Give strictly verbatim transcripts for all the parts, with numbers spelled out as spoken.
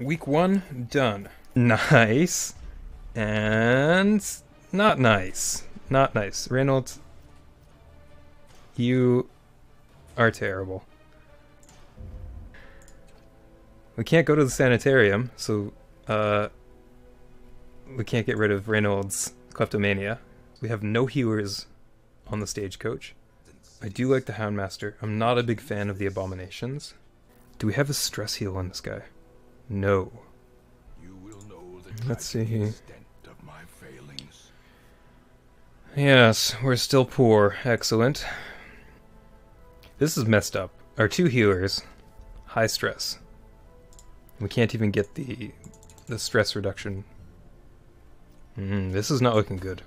Week one, done. Nice. And not nice. Not nice. Reynauld, you are terrible. We can't go to the sanitarium, so uh, we can't get rid of Reynauld kleptomania. We have no healers on the stagecoach. I do like the Houndmaster. I'm not a big fan of the abominations. Do we have a stress heal on this guy? No. You will know the Let's see here. Of my failings. Yes, we're still poor. Excellent. This is messed up. Our two healers, high stress. We can't even get the the stress reduction. Mm, this is not looking good.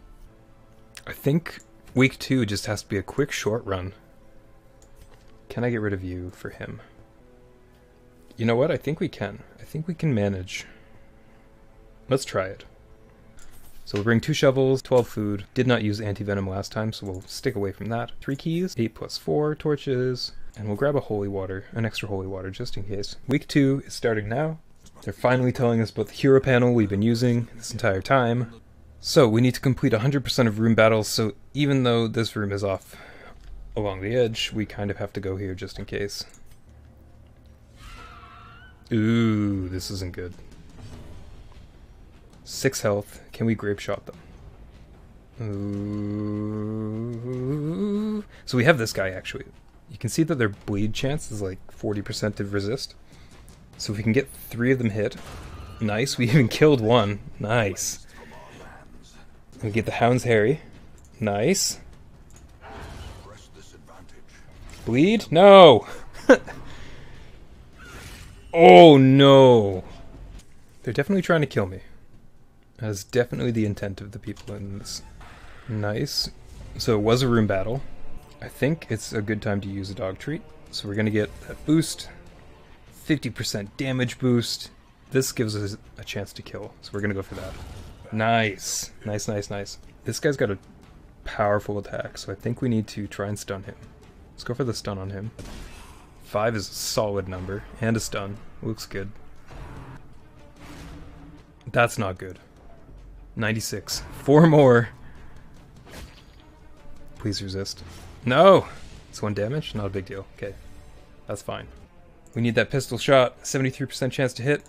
I think week two just has to be a quick short run. Can I get rid of you for him? You know what? I think we can. I think we can manage. Let's try it. So we'll bring two shovels, twelve food. Did not use anti-venom last time, so we'll stick away from that. Three keys, eight plus four, torches, and we'll grab a holy water, an extra holy water, just in case. Week two is starting now. They're finally telling us about the hero panel we've been using this entire time. So we need to complete one hundred percent of room battles, so even though this room is off along the edge, we kind of have to go here just in case. Ooh, this isn't good. Six health. Can we grape shot them? Ooh. So we have this guy, actually. You can see that their bleed chance is like forty percent to resist. So if we can get three of them hit. Nice, we even killed one. Nice. We get the Hound's Harry. Nice. Bleed? No! Oh no! They're definitely trying to kill me. That is definitely the intent of the people in this. Nice. So it was a room battle. I think it's a good time to use a dog treat. So we're gonna get that boost. fifty percent damage boost. This gives us a chance to kill, so we're gonna go for that. Nice. Nice, nice, nice. This guy's got a powerful attack, so I think we need to try and stun him. Let's go for the stun on him. Five is a solid number, and a stun. Looks good. That's not good. ninety-six. Four more. Please resist. No! It's one damage? Not a big deal. Okay. That's fine. We need that pistol shot. seventy-three percent chance to hit.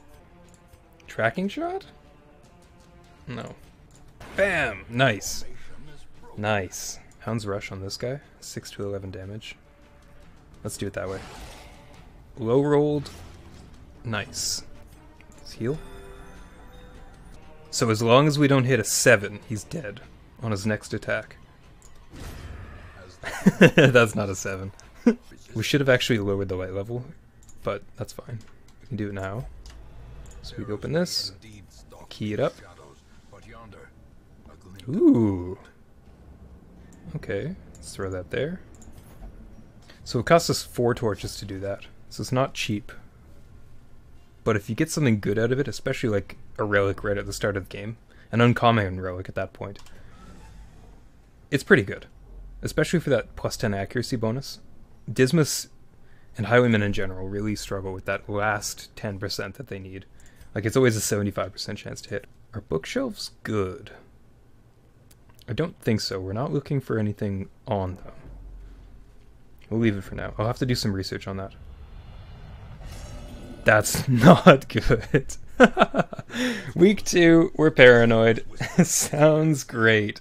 Tracking shot? No. Bam! Nice. Nice. Hound's Rush on this guy. six to eleven damage. Let's do it that way. Low rolled. Nice. Let's heal. So as long as we don't hit a seven, he's dead on his next attack. That's not a seven. We should have actually lowered the light level, but that's fine. We can do it now. So we open this, key it up. Ooh. Okay, let's throw that there. So it costs us four torches to do that, so it's not cheap. But if you get something good out of it, especially like a relic right at the start of the game, an uncommon relic at that point, it's pretty good. Especially for that plus ten accuracy bonus. Dismas and Highwaymen in general really struggle with that last ten percent that they need. Like, it's always a seventy-five percent chance to hit. Are bookshelves good? I don't think so. We're not looking for anything on them. We'll leave it for now. I'll have to do some research on that. That's not good. Week two, we're paranoid. Sounds great.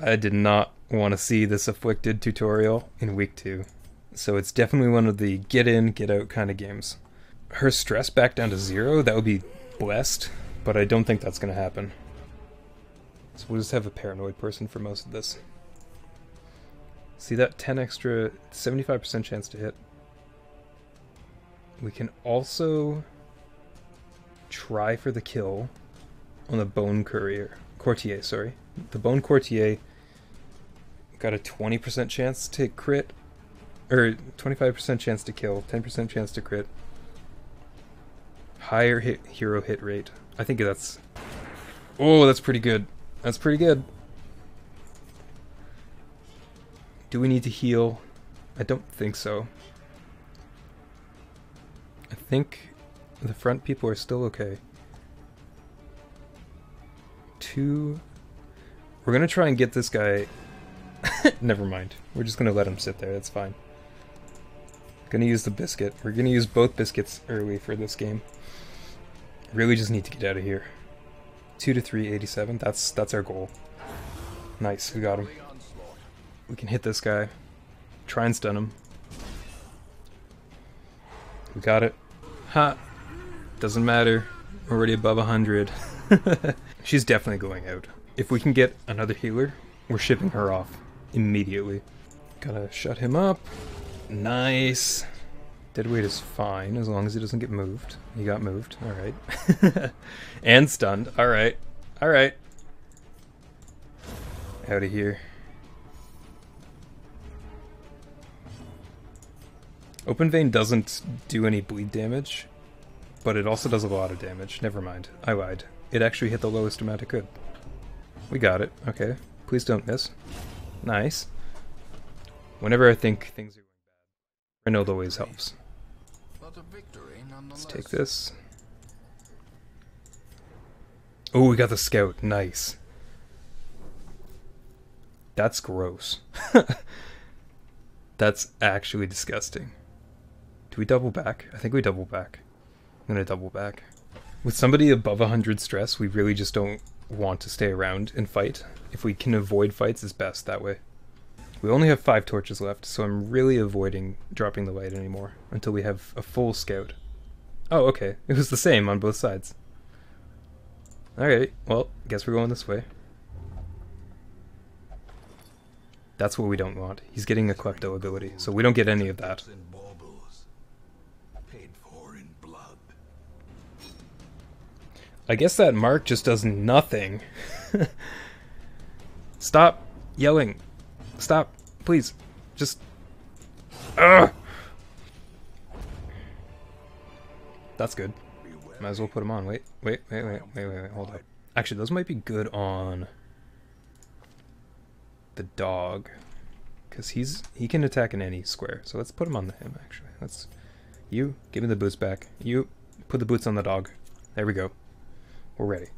I did not want to see this afflicted tutorial in week two. So it's definitely one of the get in, get out kind of games. Her stress back down to zero, that would be blessed, but I don't think that's going to happen. So we'll just have a paranoid person for most of this. See that ten extra, seventy-five percent chance to hit. We can also try for the kill on the Bone Courier, Courtier, sorry. The Bone Courtier got a twenty percent chance to crit, or twenty-five percent chance to kill, ten percent chance to crit. Higher hit, hero hit rate. I think that's, oh, that's pretty good. That's pretty good. Do we need to heal? I don't think so. I think The front people are still okay. Two. We're gonna try and get this guy. Never mind. We're just gonna let him sit there. That's fine. Gonna use the biscuit. We're gonna use both biscuits early for this game. Really just need to get out of here. two to three eighty-seven. That's that's our goal. Nice, we got him. We can hit this guy. Try and stun him. We got it. Ha! Doesn't matter. We're already above one hundred. She's definitely going out. If we can get another healer, we're shipping her off immediately. Gotta shut him up. Nice. Dead weight is fine as long as he doesn't get moved. He got moved. Alright. And stunned. Alright. Alright. Out of here. Open Vein doesn't do any bleed damage, but it also does a lot of damage. Never mind. I lied. It actually hit the lowest amount it could. We got it. Okay. Please don't miss. Nice. Whenever I think things are going bad, Reynauld always helps. Let's take this. Oh, we got the scout. Nice. That's gross. That's actually disgusting. Do we double back? I think we double back. I'm gonna double back. With somebody above one hundred stress, we really just don't want to stay around and fight. If we can avoid fights, it's best that way. We only have five torches left, so I'm really avoiding dropping the light anymore until we have a full scout. Oh, okay. It was the same on both sides. Alright, well, guess we're going this way. That's what we don't want. He's getting a klepto ability, so we don't get any of that. I guess that mark just does nothing. Stop yelling. Stop. Please. Just... Ugh. That's good. Might as well put him on. Wait, wait, wait, wait, wait, wait, wait. Hold up. Actually, those might be good on the dog. Because he's he can attack in any square. So let's put him on him, actually. Let's... You, give me the boots back. You, put the boots on the dog. There we go. We're ready.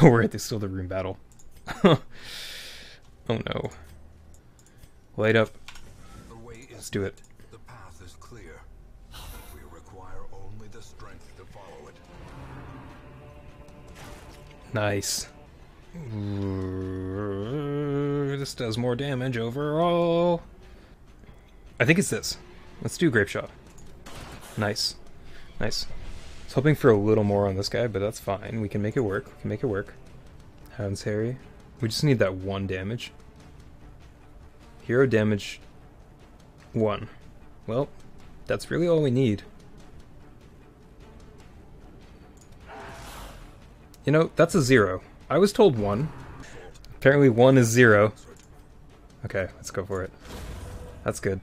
Oh, we're at the still the room battle. Oh no. Light up. The way is Let's do it. The path is clear. We require only the strength to follow it. Nice. Ooh, this does more damage overall. I think it's this. Let's do grape shot. Nice. Nice. I was hoping for a little more on this guy, but that's fine. We can make it work. We can make it work. Hound's Harry. We just need that one damage. Hero damage... One. Well, that's really all we need. You know, that's a zero. I was told one. Apparently one is zero. Okay, let's go for it. That's good.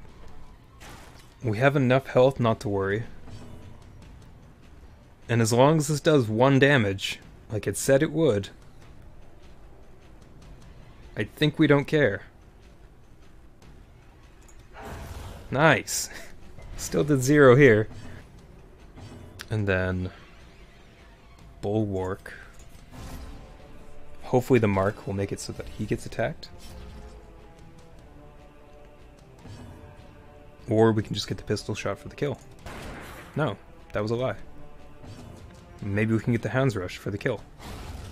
We have enough health not to worry. And as long as this does one damage, like it said it would, I think we don't care. Nice! Still did zero here. And then... Bulwark. Hopefully the mark will make it so that he gets attacked. Or we can just get the pistol shot for the kill. No, that was a lie. Maybe we can get the Hound's Rush for the kill.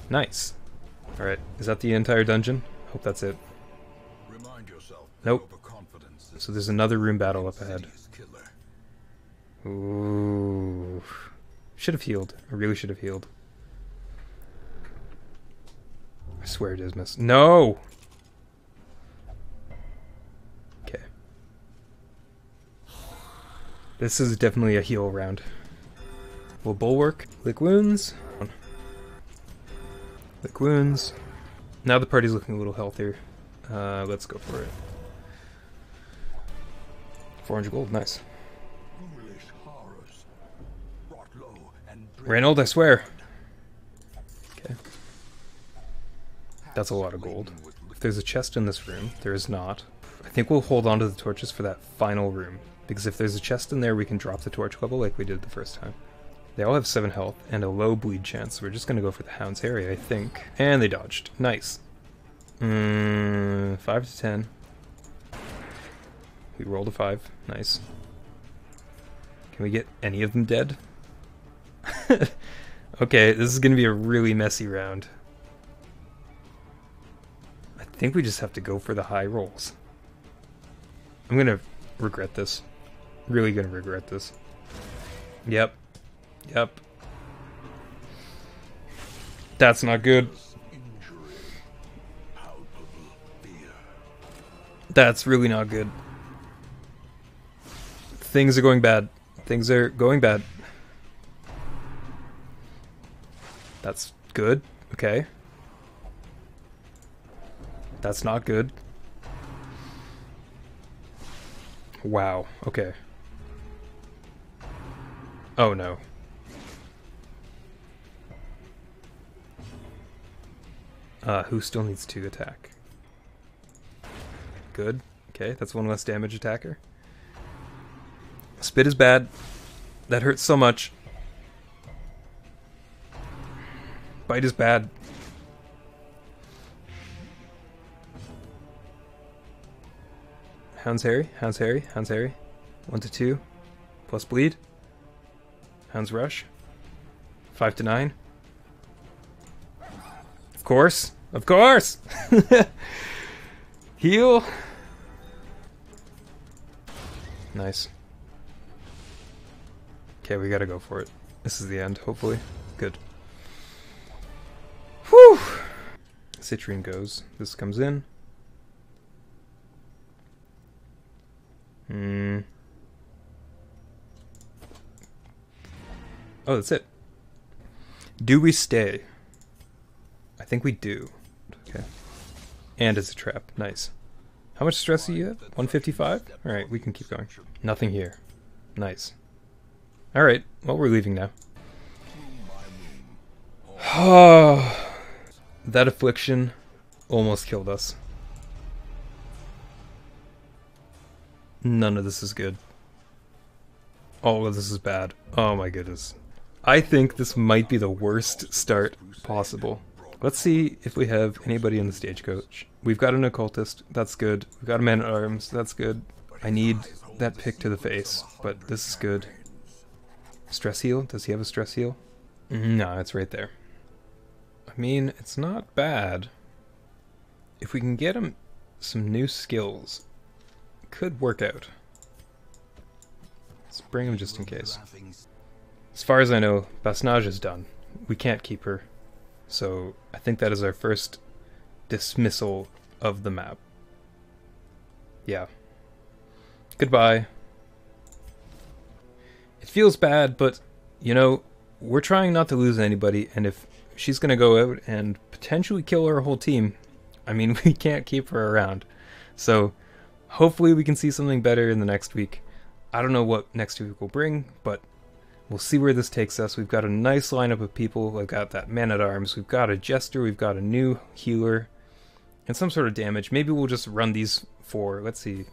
Nice. Alright, is that the entire dungeon? Hope that's it. Remind yourself nope. So there's another room battle up ahead. Ooh. Should have healed. I really should have healed. I swear, Dismas. No! Okay. This is definitely a heal round. Well, Bulwark, lick wounds, lick wounds. Now the party's looking a little healthier. Uh, let's go for it. four hundred gold, nice. Reynauld, I swear. Okay. That's a lot of gold. If there's a chest in this room, there is not. I think we'll hold on to the torches for that final room. because if there's a chest in there, we can drop the torch level like we did the first time. They all have seven health and a low bleed chance, so we're just going to go for the Hound's area, I think. And they dodged. Nice. Mm, five to ten. We rolled a five. Nice. Can we get any of them dead? Okay, this is going to be a really messy round. I think we just have to go for the high rolls. I'm going to regret this. Really going to regret this. Yep. Yep. That's not good. That's really not good. Things are going bad. Things are going bad. That's good. Okay. That's not good. Wow. Okay. Oh no. Uh, who still needs to attack? Good. Okay, that's one less damage attacker. Spit is bad. That hurts so much. Bite is bad. Hound's Harry, Hound's Harry, Hound's Harry. One to two. Plus bleed. Hound's Rush. Five to nine. Of course. Of course! Heal! Nice. Okay, we gotta go for it. This is the end, hopefully. Good. Whew! Citrine goes. This comes in. Hmm. Oh, that's it. Do we stay? I think we do. Okay. And it's a trap. Nice. How much stress do you have? one fifty-five? Alright, we can keep going. Nothing here. Nice. Alright, well, we're leaving now. Oh, that affliction almost killed us. None of this is good. All of this is bad. Oh my goodness. I think this might be the worst start possible. Let's see if we have anybody in the stagecoach. We've got an occultist, that's good. We've got a man-at-arms, that's good. I need that pick to the face, but this is good. Stress heal? Does he have a stress heal? No, it's right there. I mean, it's not bad. If we can get him some new skills, it could work out. Let's bring him just in case. As far as I know, Basnage is done. We can't keep her. So I think that is our first dismissal of the map. Yeah. Goodbye. It feels bad, but, you know, we're trying not to lose anybody, and if she's going to go out and potentially kill our whole team, I mean, we can't keep her around. So hopefully we can see something better in the next week. I don't know what next week will bring, but we'll see where this takes us. We've got a nice lineup of people. We've got that man-at-arms. We've got a jester. We've got a new healer. And some sort of damage. Maybe we'll just run these for, let's see.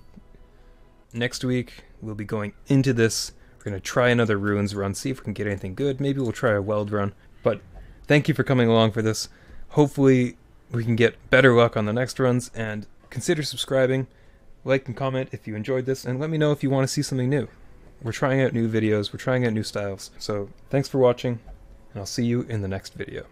Next week, we'll be going into this. We're going to try another ruins run, see if we can get anything good. Maybe we'll try a weld run. But thank you for coming along for this. Hopefully, we can get better luck on the next runs. And consider subscribing. Like and comment if you enjoyed this. And let me know if you want to see something new. We're trying out new videos, we're trying out new styles. So thanks for watching, and I'll see you in the next video.